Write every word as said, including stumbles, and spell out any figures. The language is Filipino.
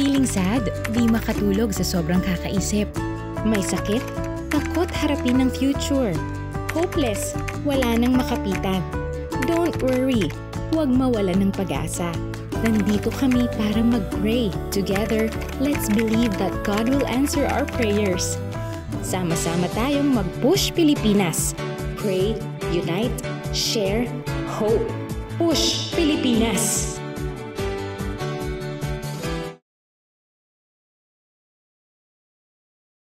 Feeling sad, di makatulog sa sobrang kakaisip. May sakit, takot harapin ng future. Hopeless, wala nang makapitan. Don't worry, huwag mawala ng pag-asa. Nandito kami para mag-pray. Together, let's believe that God will answer our prayers. Sama-sama tayong mag-push Pilipinas. Pray, unite, share, hope. Push!